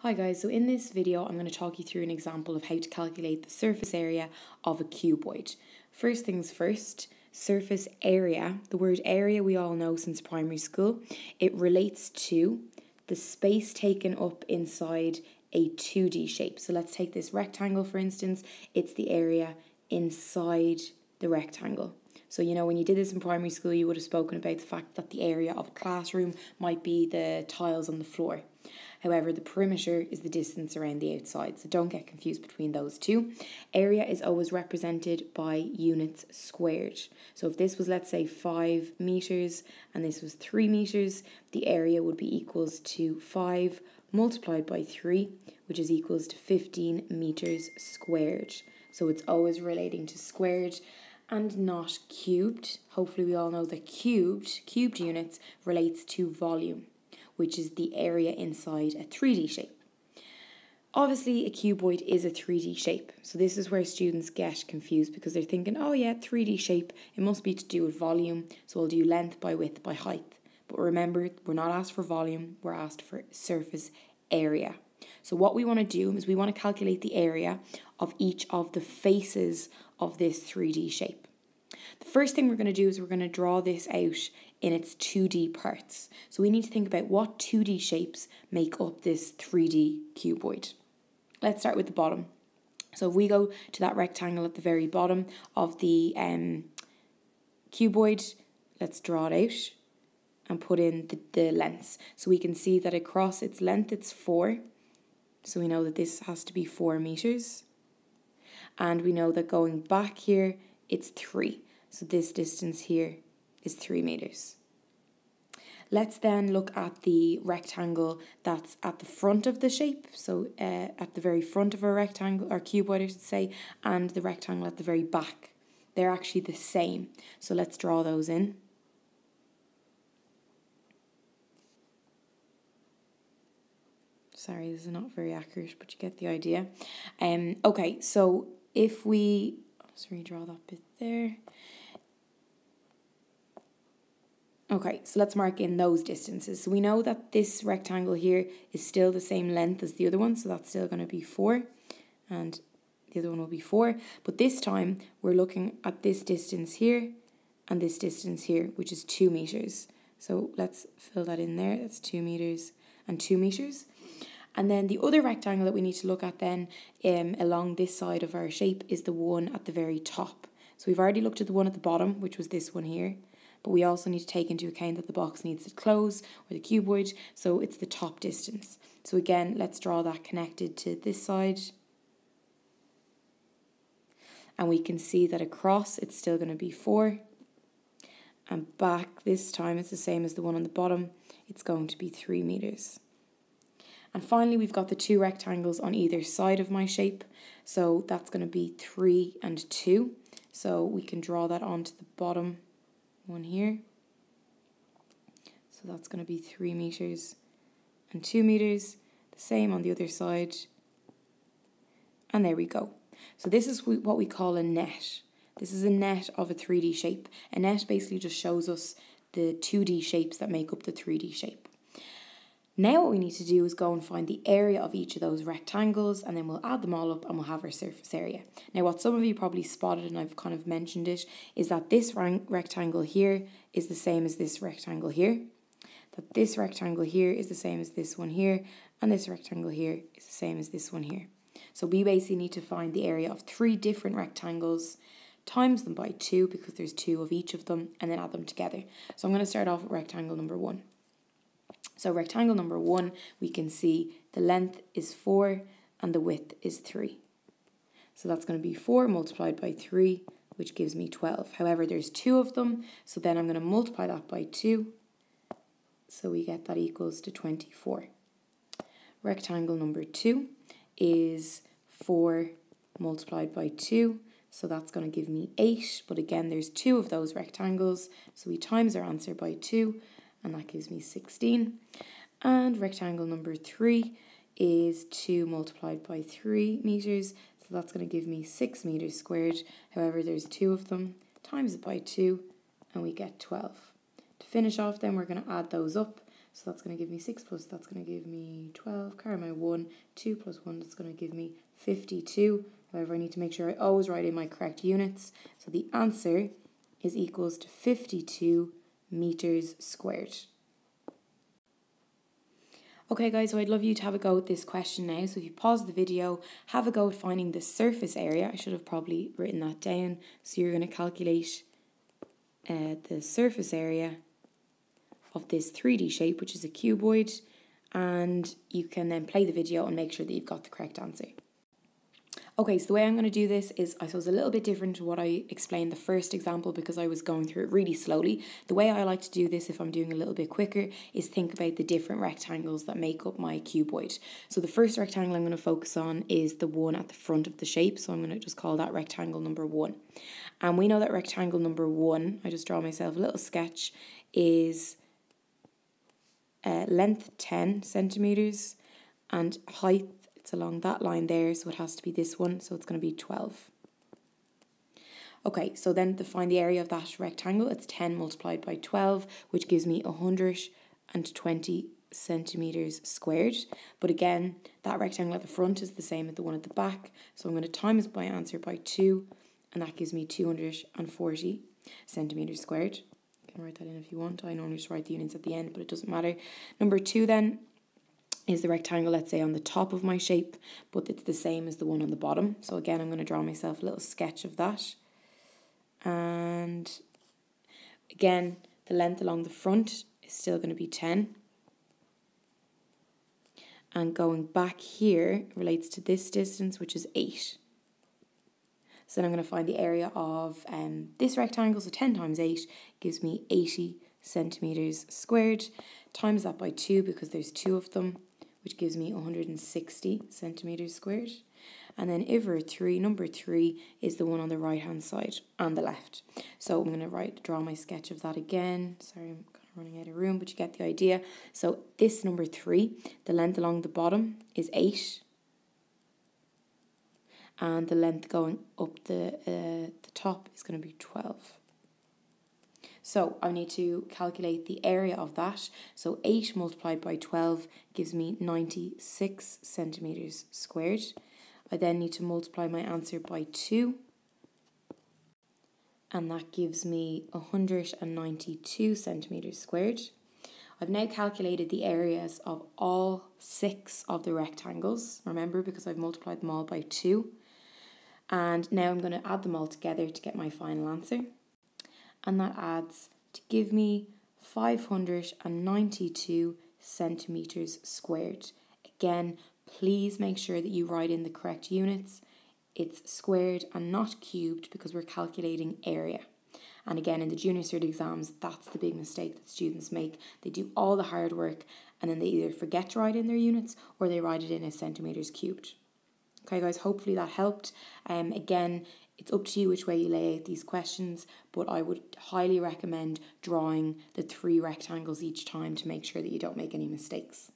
Hi guys, so in this video I'm going to talk you through an example of how to calculate the surface area of a cuboid. First things first, surface area. The word area we all know since primary school. It relates to the space taken up inside a 2D shape. So let's take this rectangle for instance. It's the area inside the rectangle. So you know when you did this in primary school you would have spoken about the fact that the area of a classroom might be the tiles on the floor. However, the perimeter is the distance around the outside, so don't get confused between those two. Area is always represented by units squared. So if this was, let's say, 5 metres and this was 3 metres, the area would be equals to 5 multiplied by 3, which is equals to 15 metres squared. So it's always relating to squared and not cubed. Hopefully we all know that cubed units relates to volume, which is the area inside a 3D shape. Obviously, a cuboid is a 3D shape, so this is where students get confused because they're thinking, oh yeah, 3D shape, it must be to do with volume, so we'll do length by width by height. But remember, we're not asked for volume, we're asked for surface area. So what we want to do is we want to calculate the area of each of the faces of this 3D shape. The first thing we're going to do is we're going to draw this out in its 2D parts. So we need to think about what 2D shapes make up this 3D cuboid. Let's start with the bottom. So if we go to that rectangle at the very bottom of the cuboid, let's draw it out and put in the lengths. So we can see that across its length it's 4. So we know that this has to be 4 metres. And we know that going back here it's 3. So this distance here is 3 meters. Let's then look at the rectangle that's at the front of the shape, so at the very front of our rectangle, or cuboid I should say, and the rectangle at the very back. They're actually the same, so let's draw those in. Sorry, this is not very accurate, but you get the idea. Okay, so if we let's redraw that bit there. Okay, so let's mark in those distances. So we know that this rectangle here is still the same length as the other one, so that's still going to be 4, and the other one will be 4. But this time, we're looking at this distance here and this distance here, which is 2 metres. So let's fill that in there. That's 2 metres and 2 metres. And then the other rectangle that we need to look at then along this side of our shape is the one at the very top. So we've already looked at the one at the bottom, which was this one here. But we also need to take into account that the box needs to close, or the cuboid, so it's the top distance. So again, let's draw that connected to this side. And we can see that across it's still going to be 4. And back this time it's the same as the one on the bottom, it's going to be 3 metres. And finally we've got the two rectangles on either side of my shape, so that's going to be 3 and 2. So we can draw that onto the bottom one here, so that's going to be 3 meters and 2 meters, the same on the other side, and there we go. So this is what we call a net. This is a net of a 3D shape. A net basically just shows us the 2D shapes that make up the 3D shape. Now what we need to do is go and find the area of each of those rectangles, and then we'll add them all up and we'll have our surface area. Now what some of you probably spotted, and I've kind of mentioned it, is that this rectangle here is the same as this rectangle here, that this rectangle here is the same as this one here, and this rectangle here is the same as this one here. So we basically need to find the area of 3 different rectangles, times them by 2 because there's 2 of each of them, and then add them together. So I'm going to start off with rectangle number 1. So rectangle number 1, we can see the length is 4 and the width is 3. So that's going to be 4 multiplied by 3, which gives me 12. However, there's 2 of them, so then I'm going to multiply that by 2. So we get that equals to 24. Rectangle number 2 is 4 multiplied by 2. So that's going to give me 8. But again, there's 2 of those rectangles, so we times our answer by 2. And that gives me 16. And rectangle number 3 is 2 multiplied by 3 metres, so that's going to give me 6 metres squared. However, there's 2 of them, times it by 2, and we get 12. To finish off then, we're going to add those up, So that's going to give me 6 plus, that's going to give me 12, carry my 1, 2 plus 1, that's going to give me 52. However, I need to make sure I always write in my correct units. So the answer is equals to 52 meters squared. Okay guys, so I'd love you to have a go at this question now. So if you pause the video, have a go at finding the surface area. I should have probably written that down. So you're going to calculate the surface area of this 3D shape, which is a cuboid, and you can then play the video and make sure that you've got the correct answer. Okay, so the way I'm going to do this is, I suppose, a little bit different to what I explained the first example, because I was going through it really slowly. The way I like to do this, if I'm doing a little bit quicker, is think about the different rectangles that make up my cuboid. So the first rectangle I'm going to focus on is the one at the front of the shape, so I'm going to just call that rectangle number 1. And we know that rectangle number 1, I just draw myself a little sketch, is length 10 centimetres and height, it's along that line there, so it has to be this one, so it's going to be 12. Okay, so then to find the area of that rectangle, it's 10 multiplied by 12, which gives me 120 centimetres squared. But again, that rectangle at the front is the same as the one at the back, so I'm going to times my answer by 2, and that gives me 240 centimetres squared. You can write that in if you want. I normally just write the units at the end, but it doesn't matter. Number 2 then is the rectangle, let's say, on the top of my shape, but it's the same as the one on the bottom. So again, I'm going to draw myself a little sketch of that. And again, the length along the front is still going to be 10. And going back here relates to this distance, which is 8. So then I'm going to find the area of this rectangle. So 10 times 8 gives me 80 centimetres squared. Times that by 2, because there's 2 of them, which gives me 160 centimetres squared. And then number 3 is the one on the right hand side and the left. So I'm going to draw my sketch of that again. Sorry, I'm kind of running out of room, but you get the idea. So this number 3, the length along the bottom is 8. And the length going up the top is going to be 12. So I need to calculate the area of that. So 8 multiplied by 12 gives me 96 centimetres squared. I then need to multiply my answer by 2. And that gives me 192 centimetres squared. I've now calculated the areas of all 6 of the rectangles. Remember, because I've multiplied them all by 2. And now I'm going to add them all together to get my final answer. And that adds to give me 592 centimetres squared. Again, please make sure that you write in the correct units. It's squared and not cubed, because we're calculating area. And again, in the junior cert exams, that's the big mistake that students make. They do all the hard work and then they either forget to write in their units or they write it in as centimetres cubed. Okay guys, hopefully that helped. Again, it's up to you which way you lay out these questions, but I would highly recommend drawing the 3 rectangles each time to make sure that you don't make any mistakes.